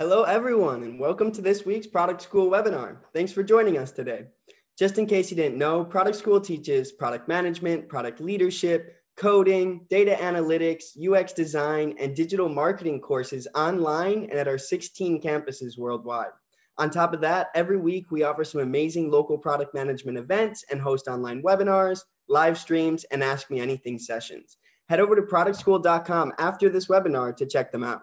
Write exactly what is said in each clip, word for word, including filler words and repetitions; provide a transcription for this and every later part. Hello, everyone, and welcome to this week's Product School webinar. Thanks for joining us today. Just in case you didn't know, Product School teaches product management, product leadership, coding, data analytics, U X design, and digital marketing courses online and at our sixteen campuses worldwide. On top of that, every week we offer some amazing local product management events and host online webinars, live streams, and Ask Me Anything sessions. Head over to product school dot com after this webinar to check them out.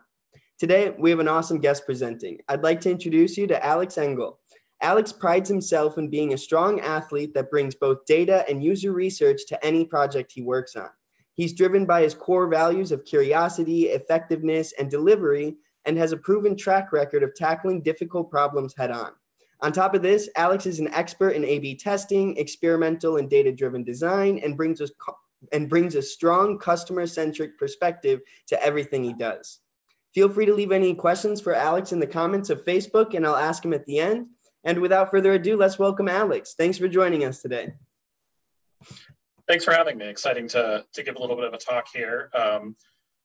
Today, we have an awesome guest presenting. I'd like to introduce you to Alex Engel. Alex prides himself in being a strong athlete that brings both data and user research to any project he works on. He's driven by his core values of curiosity, effectiveness, and delivery, and has a proven track record of tackling difficult problems head-on. On top of this, Alex is an expert in A B testing, experimental and data-driven design, and brings us and brings a strong customer-centric perspective to everything he does. Feel free to leave any questions for Alex in the comments of Facebook, and I'll ask him at the end. And without further ado, let's welcome Alex. Thanks for joining us today. Thanks for having me. Exciting to, to give a little bit of a talk here. Um,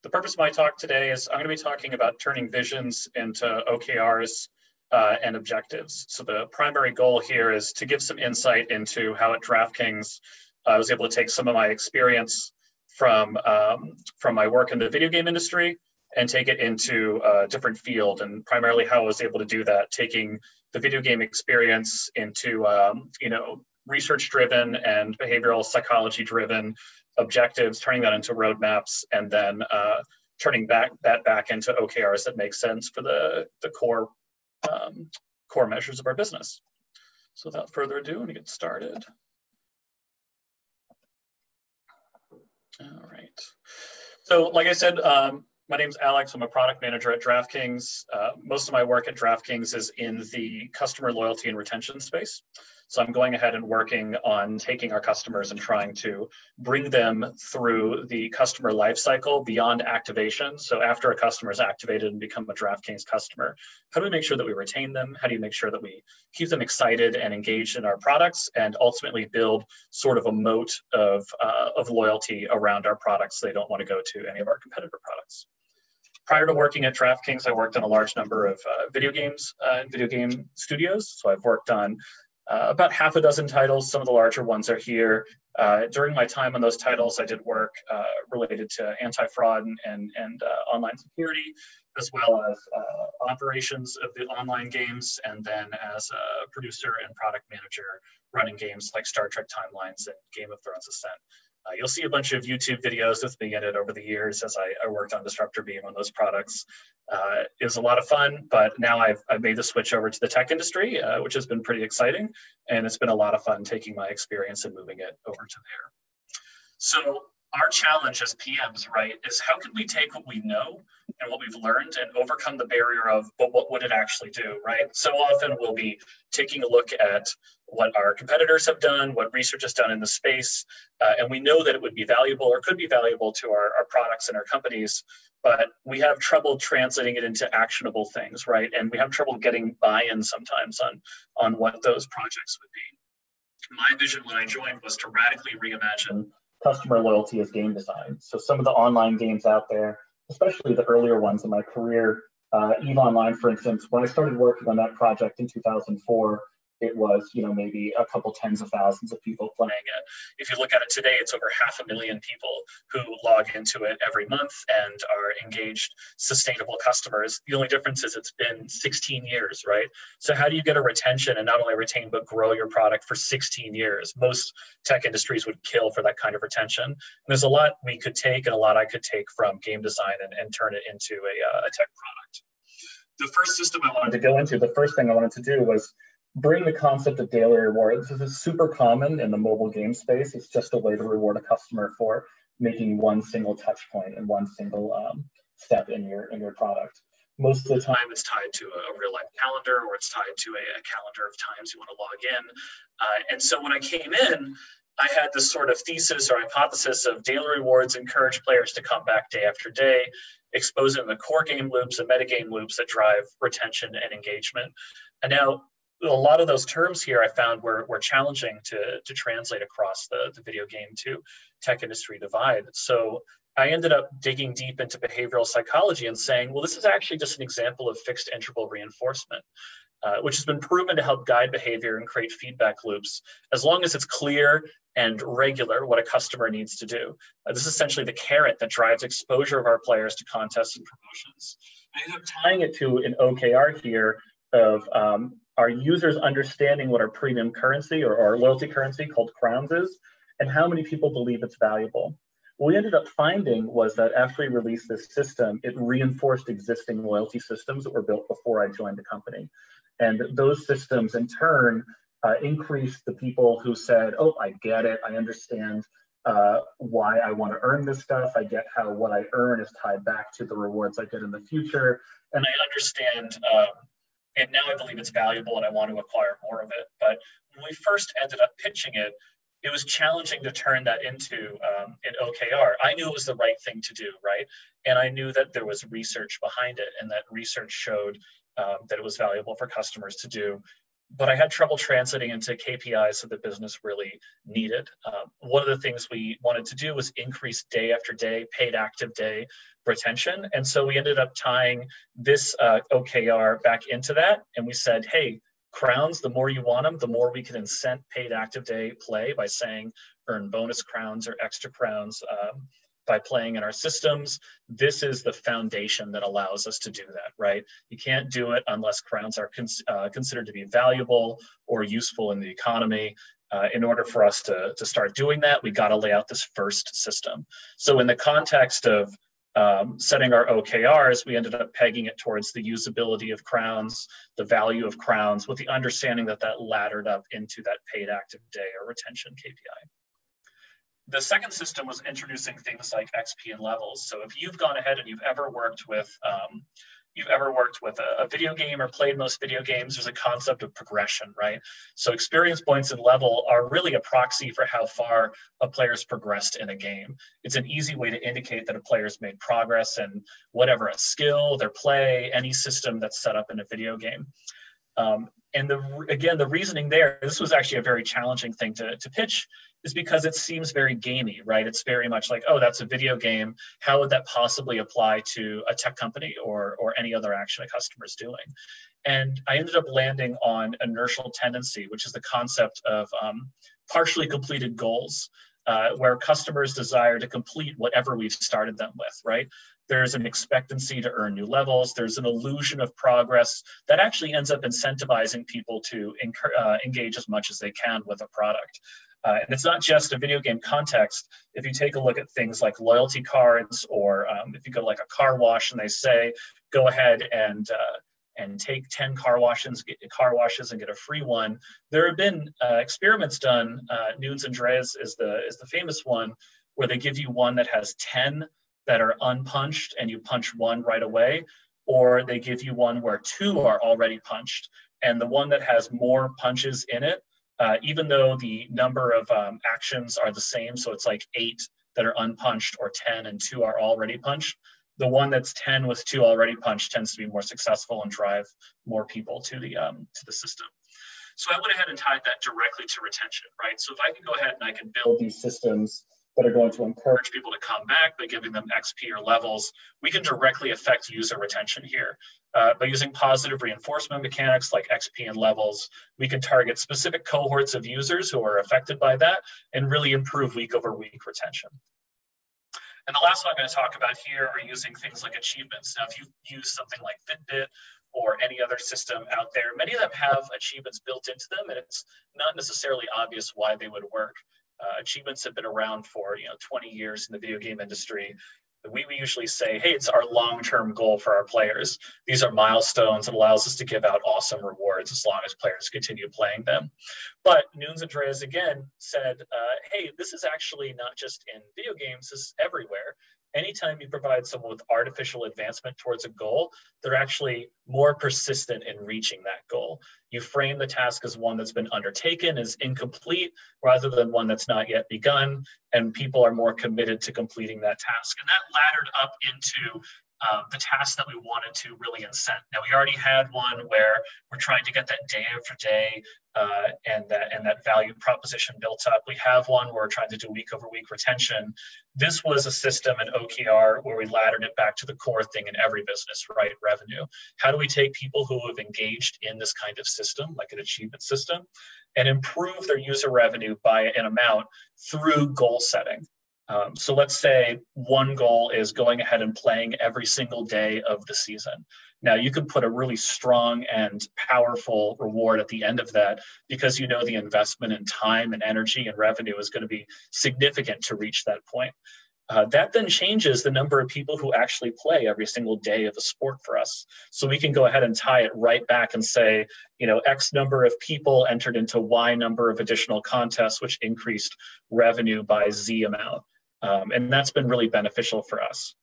the purpose of my talk today is I'm going to be talking about turning visions into O K Rs uh, and objectives. So the primary goal here is to give some insight into how at DraftKings uh, I was able to take some of my experience from, um, from my work in the video game industry and take it into a different field, and primarily how I was able to do that, taking the video game experience into, um, you know, research-driven and behavioral psychology-driven objectives, turning that into roadmaps, and then uh, turning back that back into O K Rs that make sense for the, the core, um, core measures of our business. So without further ado, let me get started. All right. So like I said, um, my name's Alex. I'm a product manager at DraftKings. Uh, most of my work at DraftKings is in the customer loyalty and retention space. So I'm going ahead and working on taking our customers and trying to bring them through the customer lifecycle beyond activation. So after a customer is activated and become a DraftKings customer, how do we make sure that we retain them? How do you make sure that we keep them excited and engaged in our products and ultimately build sort of a moat of, uh, of loyalty around our products so they don't want to go to any of our competitor products? Prior to working at DraftKings, I worked on a large number of uh, video games and uh, video game studios. So I've worked on uh, about half a dozen titles. Some of the larger ones are here. Uh, during my time on those titles, I did work uh, related to anti-fraud and, and uh, online security, as well as uh, operations of the online games, and then as a producer and product manager running games like Star Trek Timelines and Game of Thrones Ascent. Uh, you'll see a bunch of YouTube videos with me in it over the years as I, I worked on Disruptor Beam on those products. Uh, it was a lot of fun, but now I've, I've made the switch over to the tech industry, uh, which has been pretty exciting. And it's been a lot of fun taking my experience and moving it over to there. So our challenge as P Ms, right, is how can we take what we know and what we've learned and overcome the barrier of, but what would it actually do, right? So often we'll be taking a look at what our competitors have done, what research has done in the space, uh, and we know that it would be valuable or could be valuable to our, our products and our companies, but we have trouble translating it into actionable things, right? And we have trouble getting buy-in sometimes on, on what those projects would be. My vision when I joined was to radically reimagine customer loyalty as game design. So some of the online games out there, especially the earlier ones in my career, uh, EVE Online, for instance, when I started working on that project in two thousand four, it was, you know, maybe a couple tens of thousands of people playing it. If you look at it today, it's over half a million people who log into it every month and are engaged, sustainable customers. The only difference is it's been sixteen years, right? So how do you get a retention and not only retain, but grow your product for sixteen years? Most tech industries would kill for that kind of retention. And there's a lot we could take and a lot I could take from game design and, and turn it into a, a tech product. The first system I wanted to go into, the first thing I wanted to do was bring the concept of daily rewards. This is super common in the mobile game space. It's just a way to reward a customer for making one single touch point and one single um, step in your in your product. Most of the time it's tied to a real life calendar, or it's tied to a, a calendar of times you want to log in. Uh, and so when I came in, I had this sort of thesis or hypothesis of daily rewards encourage players to come back day after day, exposing the core game loops and metagame loops that drive retention and engagement. And now, a lot of those terms here I found were, were challenging to, to translate across the, the video game to tech industry divide. So I ended up digging deep into behavioral psychology and saying, well, this is actually just an example of fixed interval reinforcement, uh, which has been proven to help guide behavior and create feedback loops, as long as it's clear and regular what a customer needs to do. Uh, this is essentially the carrot that drives exposure of our players to contests and promotions. I ended up tying it to an O K R here of um, our users understanding what our premium currency or our loyalty currency called crowns is, and how many people believe it's valuable. What we ended up finding was that after we released this system, it reinforced existing loyalty systems that were built before I joined the company. And those systems in turn uh, increased the people who said, oh, I get it. I understand uh, why I want to earn this stuff. I get how what I earn is tied back to the rewards I get in the future. And I understand, uh, and now I believe it's valuable and I want to acquire more of it. But when we first ended up pitching it, it was challenging to turn that into um, an O K R. I knew it was the right thing to do, right? And I knew that there was research behind it, and that research showed um, that it was valuable for customers to do. But I had trouble translating into K P Is that the business really needed. Uh, one of the things we wanted to do was increase day after day, paid active day retention. And so we ended up tying this uh, O K R back into that. And we said, hey, crowns, the more you want them, the more we can incent paid active day play by saying earn bonus crowns or extra crowns um, by playing in our systems. This is the foundation that allows us to do that, right? You can't do it unless crowns are cons uh, considered to be valuable or useful in the economy. Uh, in order for us to, to start doing that, we got to lay out this first system. So in the context of Um, setting our O K Rs, we ended up pegging it towards the usability of crowns, the value of crowns, with the understanding that that laddered up into that paid active day or retention K P I. The second system was introducing things like X P and levels. So if you've gone ahead and you've ever worked with um, you've ever worked with a, a video game or played most video games, there's a concept of progression, right? So experience points and level are really a proxy for how far a player's progressed in a game. It's an easy way to indicate that a player's made progress in whatever, a skill, their play, any system that's set up in a video game. Um, and the, again, the reasoning there, this was actually a very challenging thing to, to pitch, is because it seems very gamey, right? It's very much like, oh, that's a video game. How would that possibly apply to a tech company or, or any other action a customer's doing? And I ended up landing on inertial tendency, which is the concept of um, partially completed goals, uh, where customers desire to complete whatever we've started them with, right? There's an expectancy to earn new levels. There's an illusion of progress that actually ends up incentivizing people to incur, uh, engage as much as they can with a product. Uh, and it's not just a video game context. If you take a look at things like loyalty cards, or um, if you go to like a car wash and they say, go ahead and uh, and take ten car washes, get car washes and get a free one. There have been uh, experiments done. Uh, Nunes Andreas is the is the famous one, where they give you one that has ten that are unpunched and you punch one right away, or they give you one where two are already punched, and the one that has more punches in it. Uh, even though the number of um, actions are the same, so it's like eight that are unpunched or ten and two are already punched, the one that's ten with two already punched tends to be more successful and drive more people to the, um, to the system. So I went ahead and tied that directly to retention, right? So if I can go ahead and I can build these systems that are going to encourage people to come back by giving them X P or levels, we can directly affect user retention here. Uh, by using positive reinforcement mechanics like X P and levels, we can target specific cohorts of users who are affected by that and really improve week over week retention. And the last one I'm going to talk about here are using things like achievements. Now, if you use something like Fitbit or any other system out there, many of them have achievements built into them, and it's not necessarily obvious why they would work. Uh, achievements have been around for, you know, twenty years in the video game industry. We, we usually say, hey, it's our long-term goal for our players. These are milestones that allows us to give out awesome rewards as long as players continue playing them. But Nunes Andreas again said, uh, hey, this is actually not just in video games, this is everywhere. Anytime you provide someone with artificial advancement towards a goal, they're actually more persistent in reaching that goal. You frame the task as one that's been undertaken, as incomplete, rather than one that's not yet begun, and people are more committed to completing that task. And that laddered up into um, the tasks that we wanted to really incent. Now, we already had one where we're trying to get that day after day uh, and, that, and that value proposition built up. We have one where we're trying to do week over week retention. This was a system, an O K R, where we laddered it back to the core thing in every business, right? Revenue. How do we take people who have engaged in this kind of system, like an achievement system, and improve their user revenue by an amount through goal setting? Um, so let's say one goal is going ahead and playing every single day of the season. Now, you could put a really strong and powerful reward at the end of that, because you know the investment in time and energy and revenue is going to be significant to reach that point. Uh, that then changes the number of people who actually play every single day of a sport for us. So we can go ahead and tie it right back and say, you know, X number of people entered into Y number of additional contests, which increased revenue by Z amount. Um, and that's been really beneficial for us.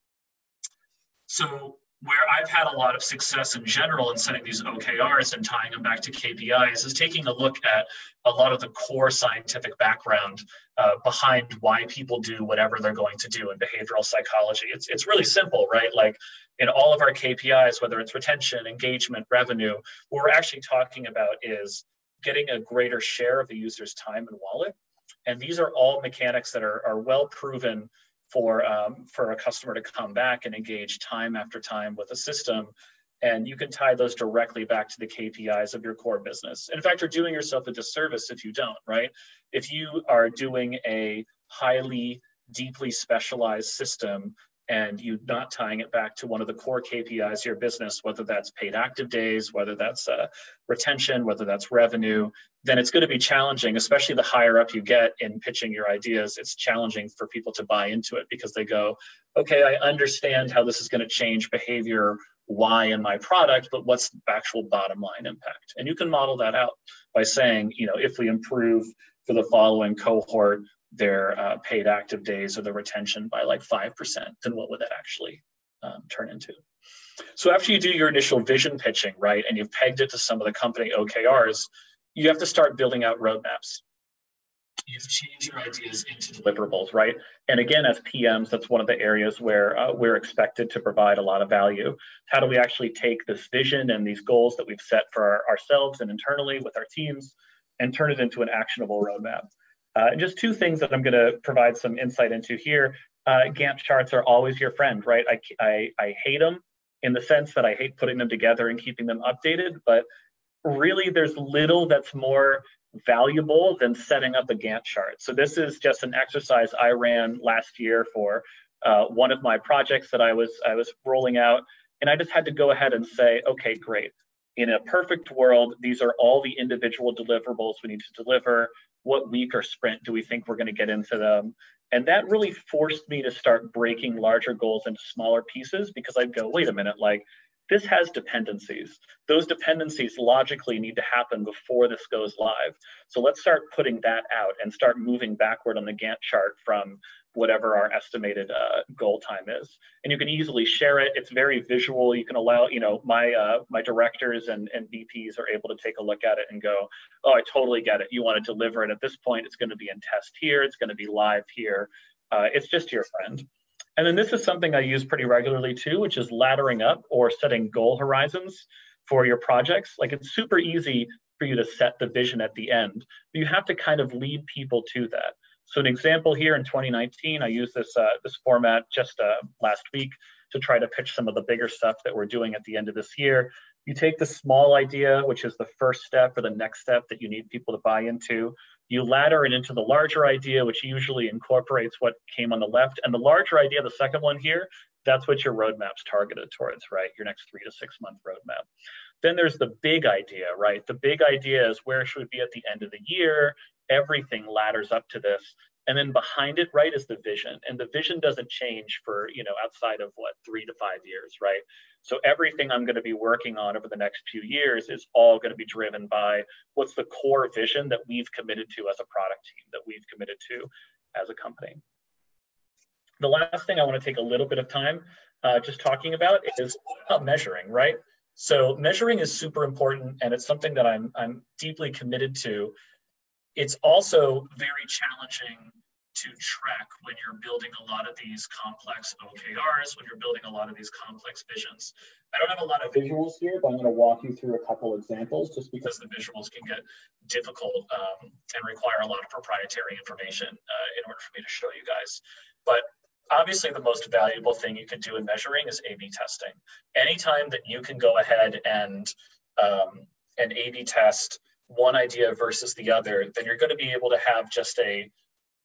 So where I've had a lot of success in general in setting these O K Rs and tying them back to K P Is is taking a look at a lot of the core scientific background uh, behind why people do whatever they're going to do in behavioral psychology. It's, it's really simple, right? Like in all of our K P Is, whether it's retention, engagement, revenue, what we're actually talking about is getting a greater share of the user's time and wallet. And these are all mechanics that are, are well proven for um, for a customer to come back and engage time after time with a system. And you can tie those directly back to the K P Is of your core business. In fact, you're doing yourself a disservice if you don't, right? If you are doing a highly, deeply specialized system and you're not tying it back to one of the core K P Is of your business, whether that's paid active days, whether that's uh, retention, whether that's revenue, then it's going to be challenging, especially the higher up you get in pitching your ideas. It's challenging for people to buy into it because they go, okay, I understand how this is going to change behavior Y in my product, but what's the actual bottom line impact? And you can model that out by saying, you know, if we improve for the following cohort, their uh, paid active days or the retention by like five percent, then what would that actually um, turn into? So after you do your initial vision pitching, right, and you've pegged it to some of the company O K Rs, you have to start building out roadmaps. You have to change your ideas into deliverables, right? And again, as P Ms, that's one of the areas where uh, we're expected to provide a lot of value. How do we actually take this vision and these goals that we've set for ourselves and internally with our teams and turn it into an actionable roadmap? Uh, just two things that I'm going to provide some insight into here. Uh, Gantt charts are always your friend, right? I, I, I hate them in the sense that I hate putting them together and keeping them updated, but really there's little that's more valuable than setting up a Gantt chart. So this is just an exercise I ran last year for uh, one of my projects that I was, I was rolling out, and I just had to go ahead and say, okay, great. In a perfect world, these are all the individual deliverables we need to deliver. What week or sprint do we think we're going to get into them? And that really forced me to start breaking larger goals into smaller pieces, because I'd go, wait a minute, like this has dependencies. Those dependencies logically need to happen before this goes live. So let's start putting that out and start moving backward on the Gantt chart from whatever our estimated uh, goal time is. And you can easily share it. It's very visual. You can allow, you know, my uh, my directors and, and V Ps are able to take a look at it and go, oh, I totally get it. You want to deliver it at this point. It's going to be in test here. It's going to be live here. Uh, it's just your friend. And then this is something I use pretty regularly too, which is laddering up or setting goal horizons for your projects. Like it's super easy for you to set the vision at the end, but you have to kind of lead people to that. So an example here in twenty nineteen, I used this, uh, this format just uh, last week to try to pitch some of the bigger stuff that we're doing at the end of this year. You take the small idea, which is the first step or the next step that you need people to buy into. You ladder it into the larger idea, which usually incorporates what came on the left. And the larger idea, the second one here, that's what your roadmap's targeted towards, right? Your next three to six month roadmap. Then there's the big idea, right? The big idea is where should we be at the end of the year? Everything ladders up to this. And then behind it, right, is the vision. And the vision doesn't change for, you know, outside of what, three to five years, right? So everything I'm going to be working on over the next few years is all going to be driven by what's the core vision that we've committed to as a product team, that we've committed to as a company. The last thing I want to take a little bit of time uh, just talking about is about measuring, right? So measuring is super important, and it's something that I'm, I'm deeply committed to. It's also very challenging to track when you're building a lot of these complex O K Rs, when you're building a lot of these complex visions. I don't have a lot of visuals here, but I'm gonna walk you through a couple examples just because the visuals can get difficult um, and require a lot of proprietary information uh, in order for me to show you guys. But obviously the most valuable thing you can do in measuring is A B testing. Anytime that you can go ahead and, um, and A B test one idea versus the other, then you're gonna be able to have just a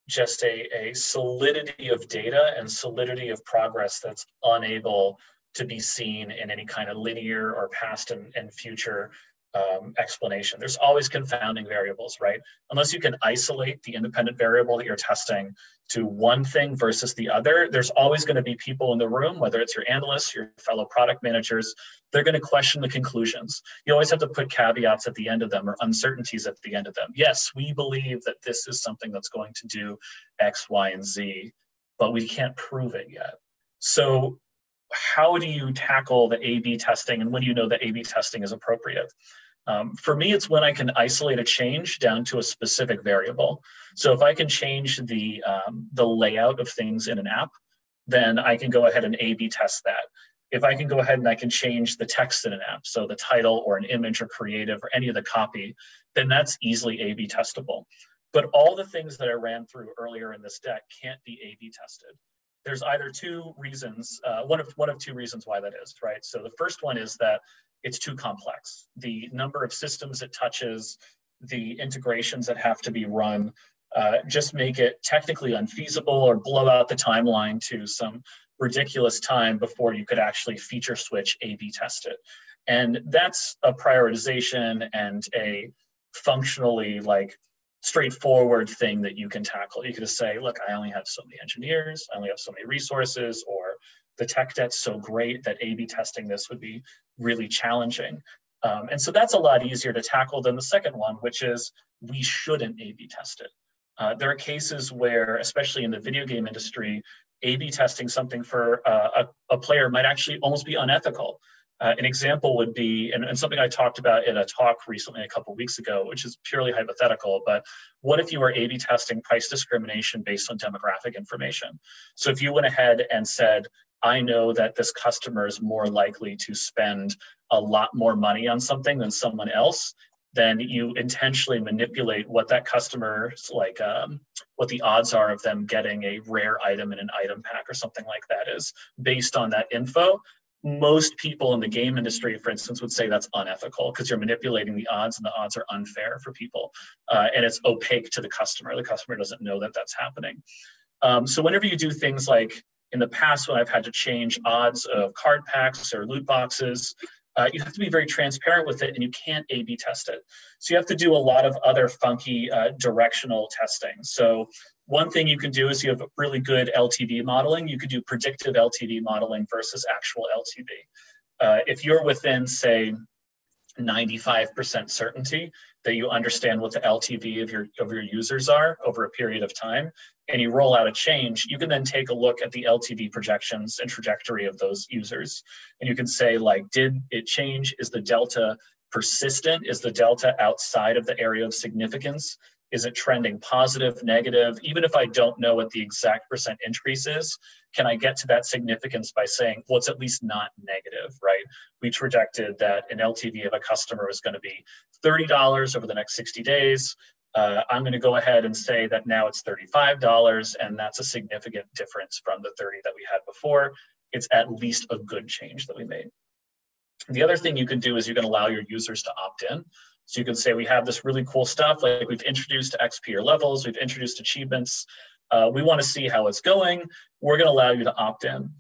just a, a solidity of data and solidity of progress that's unable to be seen in any kind of linear or past and, and future um, explanation. There's always confounding variables, right? Unless you can isolate the independent variable that you're testing to one thing versus the other, there's always going to be people in the room, whether it's your analysts, your fellow product managers, they're going to question the conclusions. You always have to put caveats at the end of them or uncertainties at the end of them. Yes, we believe that this is something that's going to do X, Y, and Z, but we can't prove it yet. So how do you tackle the A B testing, and when do you know that A B testing is appropriate? Um, for me, it's when I can isolate a change down to a specific variable. So if I can change the, um, the layout of things in an app, then I can go ahead and A B test that. If I can go ahead and I can change the text in an app, so the title or an image or creative or any of the copy, then that's easily A B testable. But all the things that I ran through earlier in this deck can't be A B tested. There's either two reasons, uh, one of one of two reasons why that is, right? So the first one is that it's too complex. The number of systems it touches, the integrations that have to be run, uh, just make it technically unfeasible or blow out the timeline to some ridiculous time before you could actually feature switch A B test it. And that's a prioritization and a functionally like straightforward thing that you can tackle. You could just say, look, I only have so many engineers, I only have so many resources, or the tech debt's so great that A B testing this would be really challenging. Um, and so that's a lot easier to tackle than the second one, which is we shouldn't A B test it. Uh, there are cases where, especially in the video game industry, A B testing something for uh, a, a player might actually almost be unethical. Uh, an example would be, and, and something I talked about in a talk recently a couple weeks ago, which is purely hypothetical, but what if you were A B testing price discrimination based on demographic information? So if you went ahead and said, I know that this customer is more likely to spend a lot more money on something than someone else, then you intentionally manipulate what that customer's like, um, what the odds are of them getting a rare item in an item pack or something like that is based on that info. Most people in the game industry, for instance, would say that's unethical because you're manipulating the odds and the odds are unfair for people. Uh, and it's opaque to the customer. The customer doesn't know that that's happening. Um, so whenever you do things like in the past when I've had to change odds of card packs or loot boxes, uh, you have to be very transparent with it and you can't A B test it. So you have to do a lot of other funky uh, directional testing. So one thing you can do is you have really good L T V modeling. You could do predictive L T V modeling versus actual L T V. Uh, if you're within, say, ninety-five percent certainty that you understand what the L T V of your, of your users are over a period of time, and you roll out a change, you can then take a look at the L T V projections and trajectory of those users. And you can say, like, did it change? Is the delta persistent? Is the delta outside of the area of significance? Is it trending positive, negative? Even if I don't know what the exact percent increase is, can I get to that significance by saying, well, it's at least not negative, right? We projected that an L T V of a customer was gonna be thirty dollars over the next sixty days. Uh, I'm gonna go ahead and say that now it's thirty-five dollars, and that's a significant difference from the thirty that we had before. It's at least a good change that we made. The other thing you can do is you can allow your users to opt in. So you can say, we have this really cool stuff, like we've introduced X P or levels, we've introduced achievements. Uh, we want to see how it's going. We're going to allow you to opt in.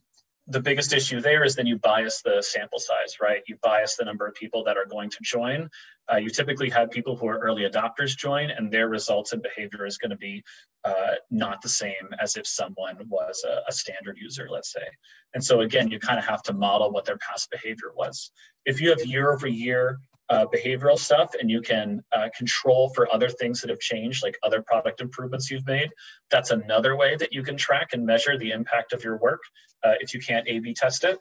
The biggest issue there is then you bias the sample size, right? You bias the number of people that are going to join. Uh, you typically have people who are early adopters join, and their results and behavior is going to be uh, not the same as if someone was a, a standard user, let's say. And so again, you kind of have to model what their past behavior was. If you have year over year Uh, behavioral stuff, and you can uh, control for other things that have changed, like other product improvements you've made. That's another way that you can track and measure the impact of your work uh, if you can't A B test it.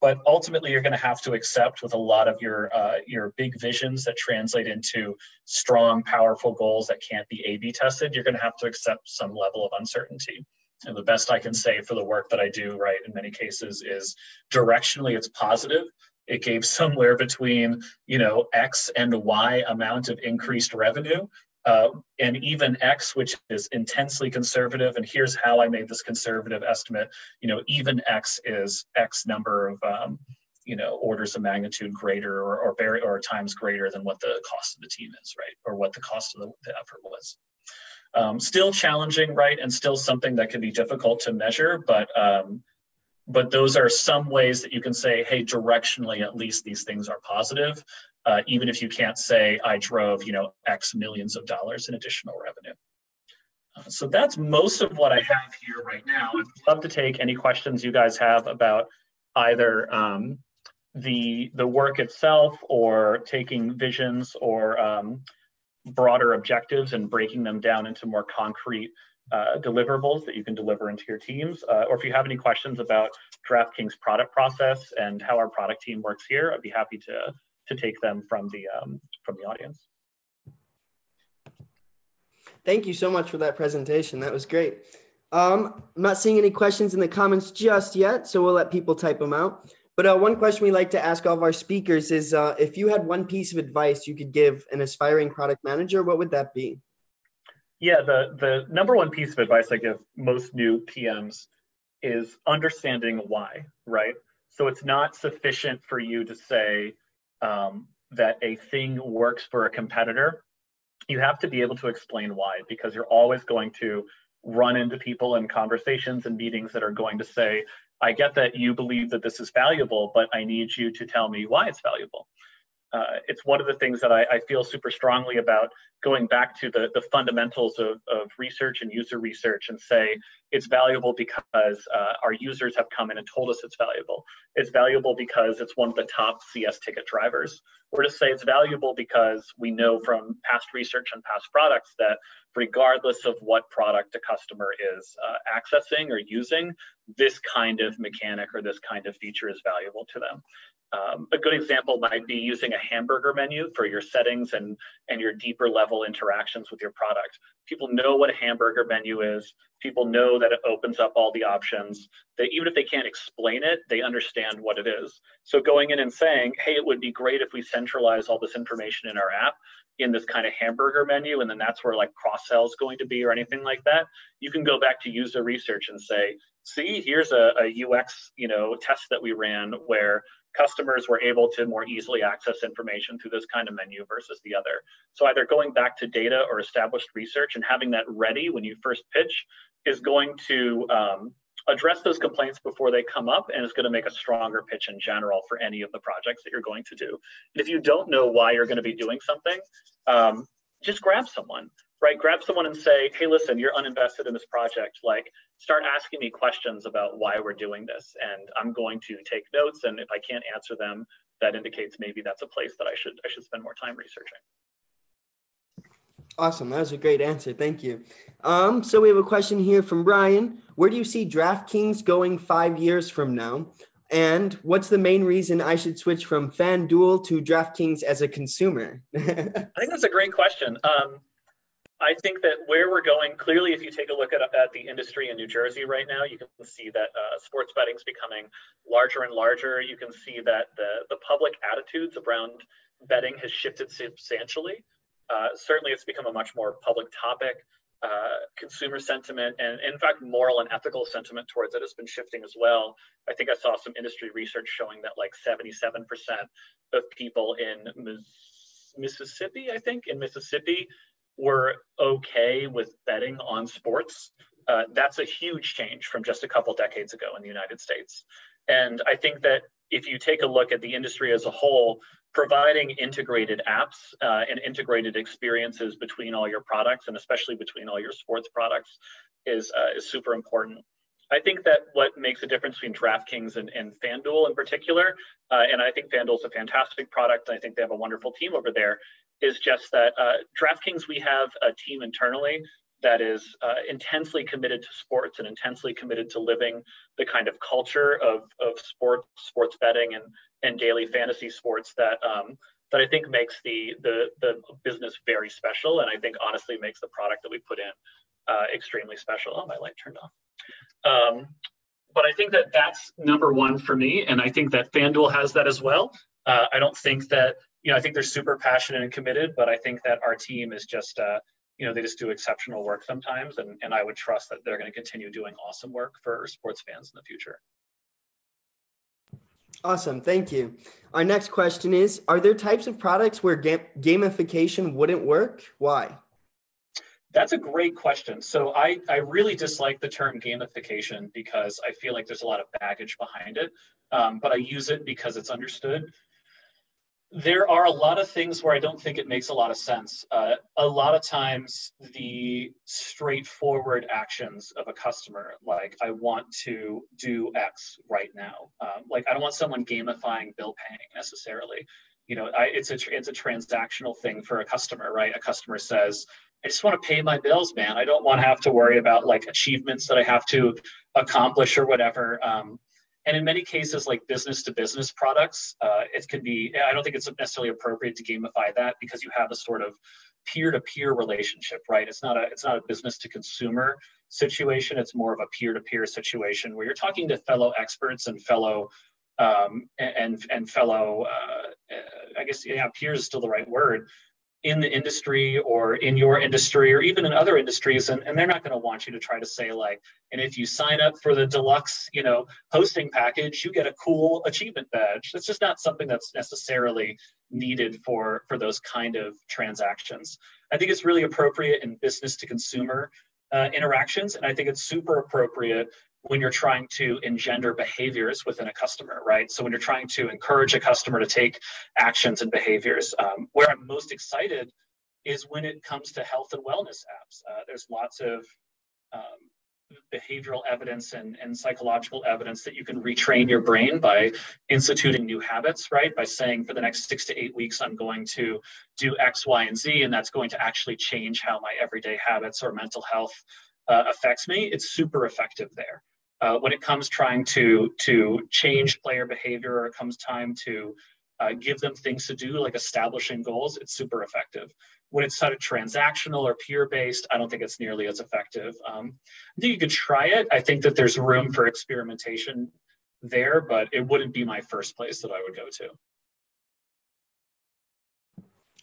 But ultimately, you're going to have to accept with a lot of your uh, your big visions that translate into strong, powerful goals that can't be A B tested, you're going to have to accept some level of uncertainty. And the best I can say for the work that I do, right, in many cases is directionally it's positive. It gave somewhere between, you know, X and Y amount of increased revenue. Uh, and even X, which is intensely conservative, and here's how I made this conservative estimate, you know, even X is X number of, um, you know, orders of magnitude greater or or, very, or times greater than what the cost of the team is, right? Or what the cost of the, the effort was. Um, still challenging, right? And still something that can be difficult to measure, but, um, but those are some ways that you can say, hey, directionally, at least these things are positive. Uh, even if you can't say I drove, you know, X millions of dollars in additional revenue. Uh, so that's most of what I have here right now. I'd love to take any questions you guys have about either um, the the work itself or taking visions or um, broader objectives and breaking them down into more concrete uh, deliverables that you can deliver into your teams. Uh, or if you have any questions about DraftKings product process and how our product team works here, I'd be happy to to take them from the, um, from the audience. Thank you so much for that presentation. That was great. Um, I'm not seeing any questions in the comments just yet, so we'll let people type them out. But uh, one question we like to ask all of our speakers is, uh, if you had one piece of advice you could give an aspiring product manager, what would that be? Yeah, the, the number one piece of advice I give most new P Ms is understanding why, right? So it's not sufficient for you to say, Um, that a thing works for a competitor. You have to be able to explain why, because you're always going to run into people in conversations and meetings that are going to say, I get that you believe that this is valuable, but I need you to tell me why it's valuable. Uh, it's one of the things that I, I feel super strongly about, going back to the, the fundamentals of, of research and user research, and say it's valuable because uh, our users have come in and told us it's valuable. It's valuable because it's one of the top C S ticket drivers. Or to say it's valuable because we know from past research and past products that regardless of what product a customer is uh, accessing or using, this kind of mechanic or this kind of feature is valuable to them. Um, a good example might be using a hamburger menu for your settings and, and your deeper level interactions with your product. People know what a hamburger menu is. People know that it opens up all the options. They, even if they can't explain it, they understand what it is. So going in and saying, hey, it would be great if we centralize all this information in our app in this kind of hamburger menu, and then that's where like cross-sell is going to be or anything like that, you can go back to user research and say, see, here's a, a U X you know, test that we ran where customers were able to more easily access information through this kind of menu versus the other. So either going back to data or established research and having that ready when you first pitch is going to um, address those complaints before they come up, and it's going to make a stronger pitch in general for any of the projects that you're going to do. And if you don't know why you're going to be doing something, um, just grab someone. Right, grab someone and say, hey, listen, you're uninvested in this project. Like, start asking me questions about why we're doing this, and I'm going to take notes. And if I can't answer them, that indicates maybe that's a place that I should I should spend more time researching. Awesome, that was a great answer. Thank you. Um, so we have a question here from Brian. Where do you see DraftKings going five years from now? And what's the main reason I should switch from FanDuel to DraftKings as a consumer? I think that's a great question. Um, I think that where we're going, clearly, if you take a look at, at the industry in New Jersey right now, you can see that uh, sports betting is becoming larger and larger. You can see that the, the public attitudes around betting has shifted substantially. Uh, certainly, it's become a much more public topic. Uh, consumer sentiment and, in fact, moral and ethical sentiment towards it has been shifting as well. I think I saw some industry research showing that like seventy-seven percent of people in Miss Mississippi, I think, in Mississippi, we're okay with betting on sports. Uh, that's a huge change from just a couple decades ago in the United States. And I think that if you take a look at the industry as a whole, providing integrated apps uh, and integrated experiences between all your products, and especially between all your sports products, is, uh, is super important. I think that what makes a difference between DraftKings and, and FanDuel in particular, uh, and I think FanDuel's a fantastic product, and I think they have a wonderful team over there, is just that uh, DraftKings, we have a team internally that is uh, intensely committed to sports and intensely committed to living the kind of culture of, of sports, sports betting and, and daily fantasy sports that, um, that I think makes the, the, the business very special. And I think honestly makes the product that we put in uh, extremely special. Oh, my light turned off. Um, but I think that that's number one for me. And I think that FanDuel has that as well. Uh, I don't think that, you know, I think they're super passionate and committed, but I think that our team is just, uh, you know, they just do exceptional work sometimes. And, and I would trust that they're going to continue doing awesome work for sports fans in the future. Awesome. Thank you. Our next question is, are there types of products where ga- gamification wouldn't work? Why? That's a great question. So I, I really dislike the term gamification because I feel like there's a lot of baggage behind it, um, but I use it because it's understood. There are a lot of things where I don't think it makes a lot of sense. Uh, a lot of times the straightforward actions of a customer, like I want to do X right now. Um, like I don't want someone gamifying bill paying necessarily. You know, I, it's, a, it's a transactional thing for a customer, right? A customer says, I just want to pay my bills, man. I don't want to have to worry about like achievements that I have to accomplish or whatever. Um, And in many cases, like business to business products, uh, it can be, I don't think it's necessarily appropriate to gamify that because you have a sort of peer to peer relationship, right? It's not a, it's not a business to consumer situation. It's more of a peer to peer situation where you're talking to fellow experts and fellow, um, and, and fellow, uh, I guess, yeah, peers is still the right word, in the industry or in your industry or even in other industries, and, and they're not going to want you to try to say like, and if you sign up for the deluxe, you know, hosting package, you get a cool achievement badge. That's just not something that's necessarily needed for, for those kind of transactions. I think it's really appropriate in business to consumer uh, interactions. And I think it's super appropriate when you're trying to engender behaviors within a customer, right? So when you're trying to encourage a customer to take actions and behaviors, um, where I'm most excited is when it comes to health and wellness apps. Uh, there's lots of um, behavioral evidence and, and psychological evidence that you can retrain your brain by instituting new habits, right? By saying for the next six to eight weeks, I'm going to do X, Y, and Z, and that's going to actually change how my everyday habits or mental health uh, affects me. It's super effective there. Uh, when it comes trying to to change player behavior, or it comes time to uh, give them things to do, like establishing goals, it's super effective. When it's sort of transactional or peer-based, I don't think it's nearly as effective. Um, I think you could try it. I think that there's room for experimentation there, but it wouldn't be my first place that I would go to.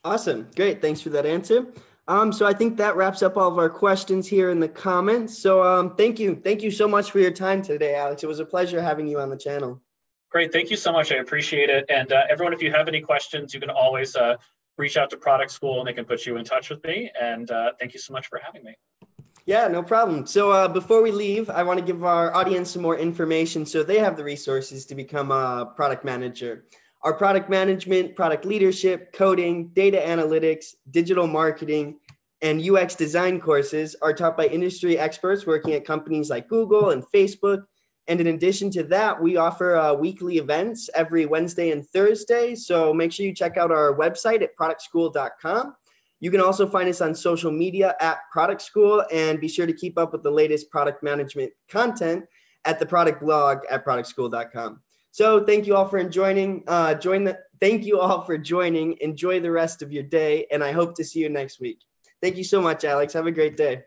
Awesome. Great. Thanks for that answer. Um, so I think that wraps up all of our questions here in the comments. So um, thank you. Thank you so much for your time today, Alex. It was a pleasure having you on the channel. Great. Thank you so much. I appreciate it. And uh, everyone, if you have any questions, you can always uh, reach out to Product School and they can put you in touch with me. And uh, thank you so much for having me. Yeah, no problem. So uh, before we leave, I want to give our audience some more information so they have the resources to become a product manager. Our product management, product leadership, coding, data analytics, digital marketing, and U X design courses are taught by industry experts working at companies like Google and Facebook. And in addition to that, we offer uh, weekly events every Wednesday and Thursday. So make sure you check out our website at product school dot com. You can also find us on social media at Product School, and be sure to keep up with the latest product management content at the product blog at product school dot com. So thank you all for joining. Uh, join the, thank you all for joining. Enjoy the rest of your day, and I hope to see you next week. Thank you so much, Alex. Have a great day.